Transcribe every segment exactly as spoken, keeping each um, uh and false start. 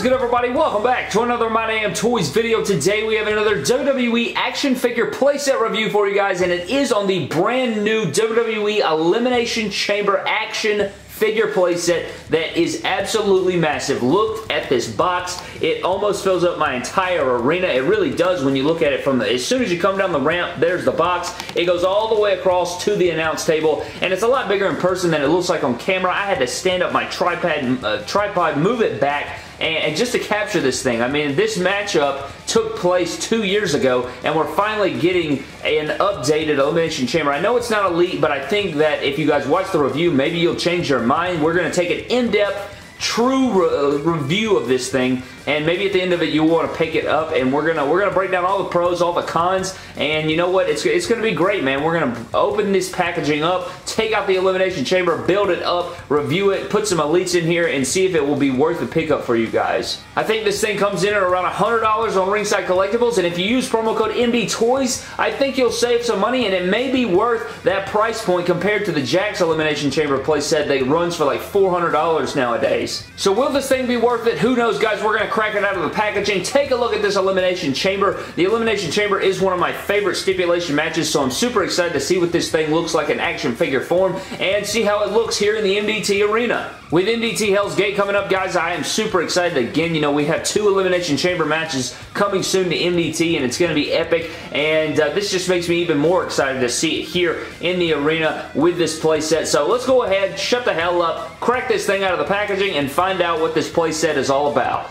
is good, everybody? Welcome back to another My Damn Toys video. Today we have another W W E action figure playset review for you guys, and it is on the brand new W W E Elimination Chamber action figure playset that is absolutely massive. Look at this box. It almost fills up my entire arena. It really does when you look at it from the, as soon as you come down the ramp, there's the box. It goes all the way across to the announce table, and it's a lot bigger in person than it looks like on camera. I had to stand up my tripod, uh, tripod, move it back, and just to capture this thing. I mean, this matchup took place two years ago, and we're finally getting an updated Elimination Chamber. I know it's not elite, but I think that if you guys watch the review, maybe you'll change your mind. We're going to take an in-depth, true re review of this thing, and maybe at the end of it, you'll want to pick it up, and we're gonna we're gonna break down all the pros, all the cons, and you know what? It's it's gonna be great, man. We're gonna open this packaging up, take out the Elimination Chamber, build it up, review it, put some elites in here, and see if it will be worth the pickup for you guys. I think this thing comes in at around one hundred dollars on Ringside Collectibles, and if you use promo code M D Toys, I think you'll save some money, and it may be worth that price point compared to the Jakks Elimination Chamber playset that runs for like four hundred dollars nowadays. So will this thing be worth it? Who knows, guys? We're gonna crack it out of the packaging. Take a look at this Elimination Chamber. The Elimination Chamber is one of my favorite stipulation matches, so I'm super excited to see what this thing looks like in action figure form and see how it looks here in the M D T arena. With M D T Hell's Gate coming up, guys, I am super excited. Again, you know, we have two Elimination Chamber matches coming soon to M D T, and it's going to be epic, and uh, this just makes me even more excited to see it here in the arena with this playset. So let's go ahead, shut the hell up, crack this thing out of the packaging, and find out what this playset is all about.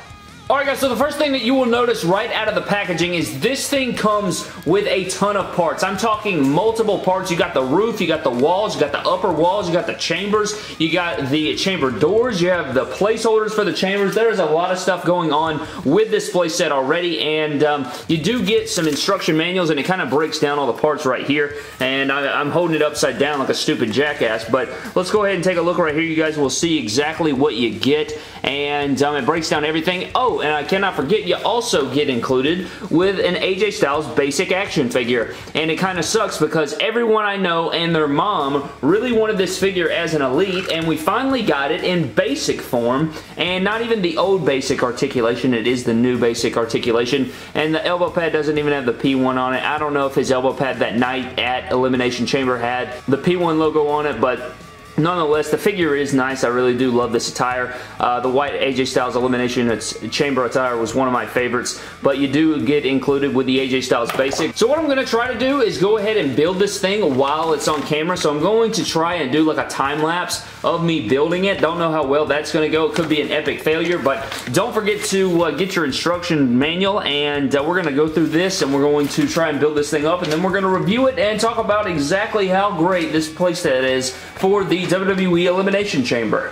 Alright guys, so the first thing that you will notice right out of the packaging is this thing comes with a ton of parts. I'm talking multiple parts. You got the roof, you got the walls, you got the upper walls, you got the chambers, you got the chamber doors, you have the placeholders for the chambers. There is a lot of stuff going on with this playset already, and um, you do get some instruction manuals, and it kind of breaks down all the parts right here, and I, I'm holding it upside down like a stupid jackass, but let's go ahead and take a look right here. You guys will see exactly what you get, and um, it breaks down everything. Oh, and I cannot forget, you also get included with an A J Styles basic action figure. And it kind of sucks because everyone I know and their mom really wanted this figure as an elite, and we finally got it in basic form, and not even the old basic articulation. It is the new basic articulation, and the elbow pad doesn't even have the P one on it. I don't know if his elbow pad that night at Elimination Chamber had the P one logo on it, but nonetheless, the figure is nice. I really do love this attire. Uh, the white A J Styles Elimination Chamber attire was one of my favorites, but you do get included with the A J Styles basic. So what I'm going to try to do is go ahead and build this thing while it's on camera. So I'm going to try and do like a time lapse of me building it. Don't know how well that's going to go. It could be an epic failure, but don't forget to uh, get your instruction manual, and uh, we're going to go through this, and we're going to try and build this thing up, and then we're going to review it and talk about exactly how great this playset is for the W W E Elimination Chamber.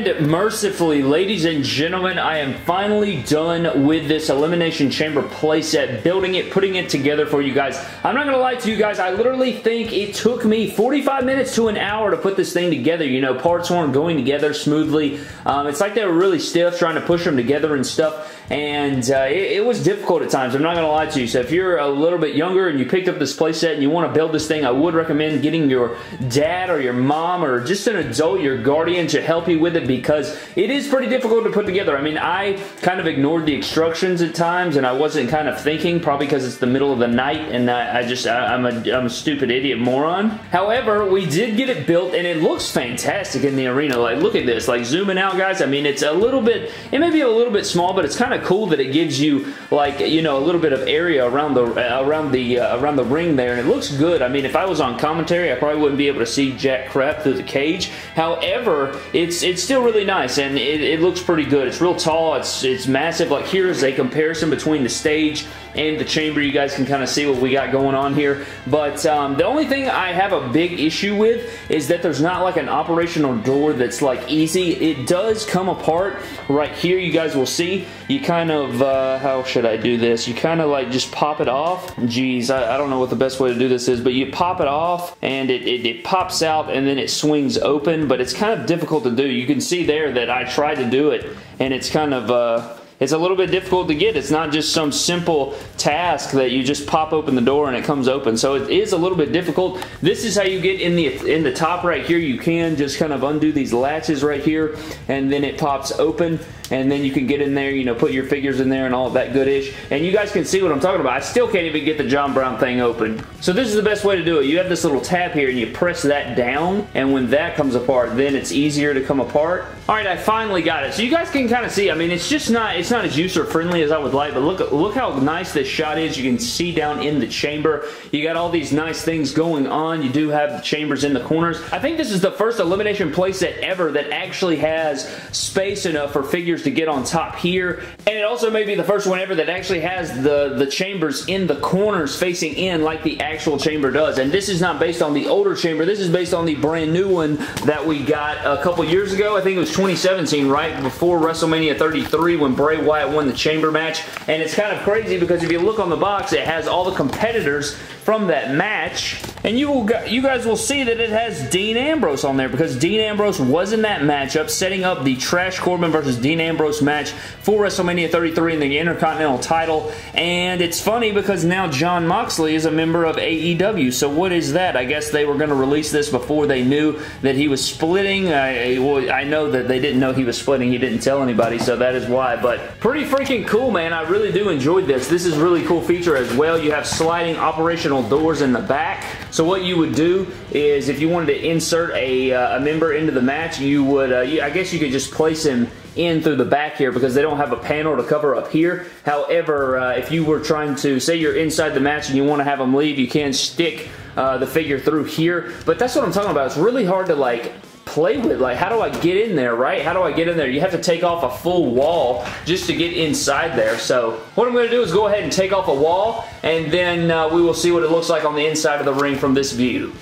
And mercifully, ladies and gentlemen, I am finally done with this Elimination Chamber playset, building it, putting it together for you guys. I'm not going to lie to you guys, I literally think it took me forty-five minutes to an hour to put this thing together. You know, parts weren't going together smoothly. Um, it's like they were really stiff, trying to push them together and stuff. And uh, it, it was difficult at times, I'm not going to lie to you. So if you're a little bit younger and you picked up this playset and you want to build this thing, I would recommend getting your dad or your mom or just an adult, your guardian, to help you with it, because it is pretty difficult to put together. I mean, I kind of ignored the instructions at times and I wasn't kind of thinking, probably because it's the middle of the night and I, I just, I, I'm, a, I'm a stupid idiot moron. However, we did get it built and it looks fantastic in the arena. Like, look at this. Like, zooming out, guys. I mean, it's a little bit, it may be a little bit small, but it's kind of cool that it gives you, like, you know, a little bit of area around the uh, around the uh, around the ring there, and it looks good. I mean, if I was on commentary, I probably wouldn't be able to see jack crap through the cage. However, it's it's still really nice, and it, it looks pretty good. It's real tall. It's it's massive. Like, here is a comparison between the stage and the chamber. You guys can kind of see what we got going on here. But um, the only thing I have a big issue with is that there's not like an operational door that's like easy. It does come apart right here. You guys will see. You kind of, uh, how should I do this? You kind of like just pop it off. Jeez, I, I don't know what the best way to do this is, but you pop it off and it, it, it pops out and then it swings open, but it's kind of difficult to do. You can see there that I tried to do it and it's kind of, uh, it's a little bit difficult to get. It's not just some simple task that you just pop open the door and it comes open. So it is a little bit difficult. This is how you get in the in the top right here. You can just kind of undo these latches right here, and then it pops open, and then you can get in there, you know, put your figures in there and all of that good-ish. And you guys can see what I'm talking about. I still can't even get the John Brown thing open. So this is the best way to do it. You have this little tab here, and you press that down, and when that comes apart, then it's easier to come apart. All right, I finally got it. So you guys can kind of see, I mean, it's just not, it's not as user-friendly as I would like, but look, look how nice this shot is. You can see down in the chamber. You got all these nice things going on. You do have the chambers in the corners. I think this is the first elimination playset ever that actually has space enough for figures to get on top here, and it also may be the first one ever that actually has the the chambers in the corners facing in like the actual chamber does. And this is not based on the older chamber, this is based on the brand new one that we got a couple years ago. I think it was twenty seventeen, right before WrestleMania thirty-three, when Bray Wyatt won the chamber match. And it's kind of crazy because if you look on the box, it has all the competitors from that match, and you will you guys will see that it has Dean Ambrose on there, because Dean Ambrose was in that matchup setting up the Trash Corbin versus Dean Ambrose match for WrestleMania thirty-three in the Intercontinental title. And it's funny because now John Moxley is a member of A E W, so what is that? I guess they were going to release this before they knew that he was splitting. I, well, I know that they didn't know he was splitting, he didn't tell anybody, so that is why. But pretty freaking cool, man. I really do enjoy this. This is a really cool feature as well. You have sliding operational doors in the back, so what you would do is if you wanted to insert a, uh, a member into the match, you would, uh, you, I guess you could just place him in through the back here, because they don't have a panel to cover up here. However, uh, if you were trying to, say you're inside the match and you want to have them leave, you can stick uh, the figure through here. But that's what I'm talking about. It's really hard to, like, play with. Like, how do I get in there, right? How do I get in there? You have to take off a full wall just to get inside there. So what I'm going to do is go ahead and take off a wall, and then uh, we will see what it looks like on the inside of the ring from this view.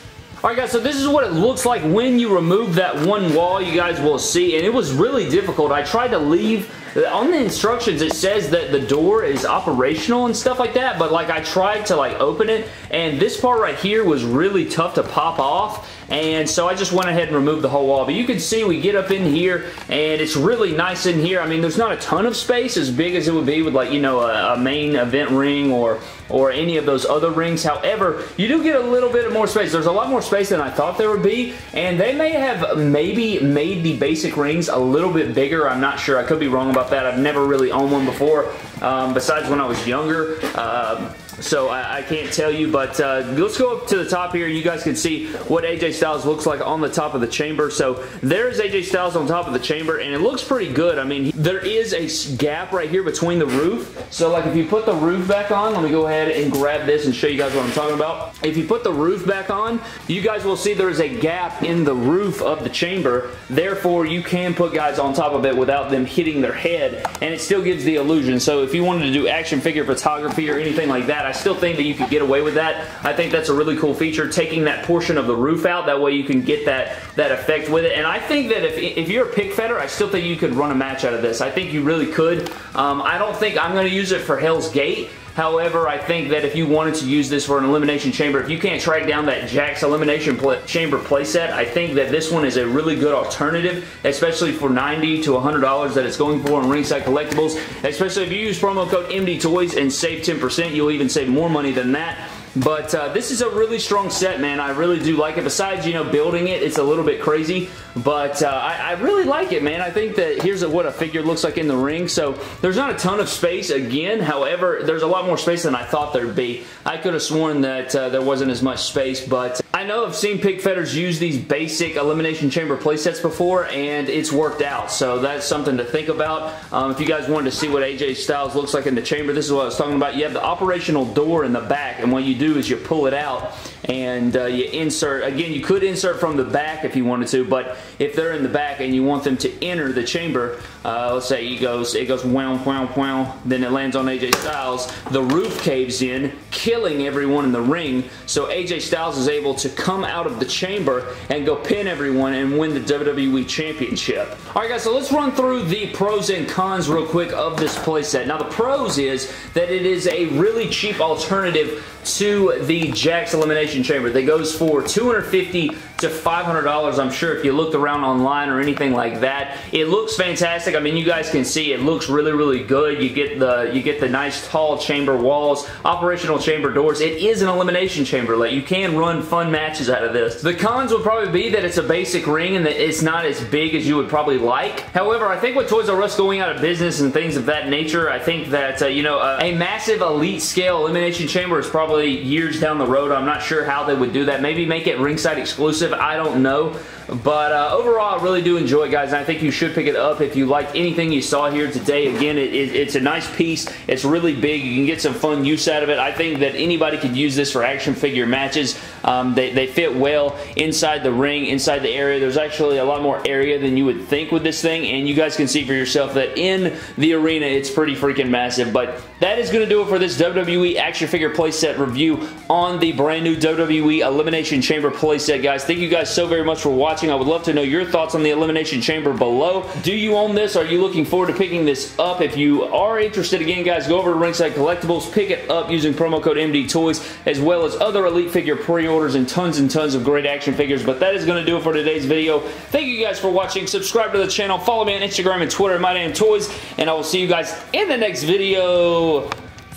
Alright guys, so this is what it looks like when you remove that one wall. You guys will see, and it was really difficult. I tried to leave, on the instructions it says that the door is operational and stuff like that, but like I tried to like open it, and this part right here was really tough to pop off, and so I just went ahead and removed the whole wall. But you can see we get up in here, and it's really nice in here. I mean, there's not a ton of space, as big as it would be with, like, you know, a, a main event ring or or any of those other rings. However, you do get a little bit more space. There's a lot more space than I thought there would be, and they may have maybe made the basic rings a little bit bigger. I'm not sure. I could be wrong about that. I've never really owned one before, um, besides when I was younger. Um, So I, I can't tell you, but uh, let's go up to the top here. You guys can see what A J Styles looks like on the top of the chamber. So there's A J Styles on top of the chamber, and it looks pretty good. I mean, there is a gap right here between the roof. So like if you put the roof back on, let me go ahead and grab this and show you guys what I'm talking about. If you put the roof back on, you guys will see there is a gap in the roof of the chamber. Therefore, you can put guys on top of it without them hitting their head head, and it still gives the illusion. So if you wanted to do action figure photography or anything like that, I still think that you could get away with that. I think that's a really cool feature, taking that portion of the roof out. That way you can get that, that effect with it. And I think that if, if you're a pick fetter, I still think you could run a match out of this. I think you really could. Um, I don't think I'm going to use it for Hell's Gate. However, I think that if you wanted to use this for an Elimination Chamber, if you can't track down that Jakks Elimination play Chamber playset, I think that this one is a really good alternative, especially for ninety to a hundred dollars that it's going for in Ringside Collectibles. Especially if you use promo code M D Toys and save ten percent, you'll even save more money than that. But uh, this is a really strong set, man. I really do like it. Besides, you know, building it, it's a little bit crazy. But uh, I, I really like it, man. I think that here's a, what a figure looks like in the ring. So there's not a ton of space, again. However, there's a lot more space than I thought there'd be. I could have sworn that uh, there wasn't as much space. But I know I've seen pick fetters use these basic Elimination Chamber playsets before, and it's worked out. So that's something to think about. Um, if you guys wanted to see what A J Styles looks like in the chamber, this is what I was talking about. You have the operational door in the back, and what you do is you pull it out and uh, you insert. Again, you could insert from the back if you wanted to, but if they're in the back and you want them to enter the chamber, uh, let's say it goes, it goes wow, wow, wow, then it lands on A J Styles. The roof caves in, killing everyone in the ring, so A J Styles is able to come out of the chamber and go pin everyone and win the W W E Championship. Alright guys, so let's run through the pros and cons real quick of this playset. Now the pros is that it is a really cheap alternative to the Jakks Elimination Chamber. That goes for two hundred fifty to five hundred dollars, I'm sure, if you looked around online or anything like that. It looks fantastic. I mean, you guys can see it looks really, really good. You get the you get the nice tall chamber walls, operational chamber doors. It is an Elimination Chamber. Like, you can run fun matches out of this. The cons would probably be that it's a basic ring and that it's not as big as you would probably like. However, I think with Toys R Us going out of business and things of that nature, I think that, uh, you know, uh, a massive elite scale Elimination Chamber is probably years down the road. I'm not sure how they would do that. Maybe make it Ringside exclusive. I don't know. But uh, overall, I really do enjoy it, guys, and I think you should pick it up if you liked anything you saw here today. Again, it, it, it's a nice piece. It's really big. You can get some fun use out of it. I think that anybody could use this for action figure matches. Um, they, they fit well inside the ring, inside the area. There's actually a lot more area than you would think with this thing, and you guys can see for yourself that in the arena, it's pretty freaking massive. But that is going to do it for this W W E action figure playset review on the brand new W W E Elimination Chamber playset, guys. Thank you guys so very much for watching. I would love to know your thoughts on the Elimination Chamber below. Do you own this? Are you looking forward to picking this up? If you are interested, again, guys, go over to Ringside Collectibles, pick it up using promo code M D Toys, as well as other Elite Figure pre-orders and tons and tons of great action figures. But that is going to do it for today's video. Thank you guys for watching. Subscribe to the channel. Follow me on Instagram and Twitter at My Damn Toys, and I will see you guys in the next video.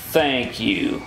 Thank you.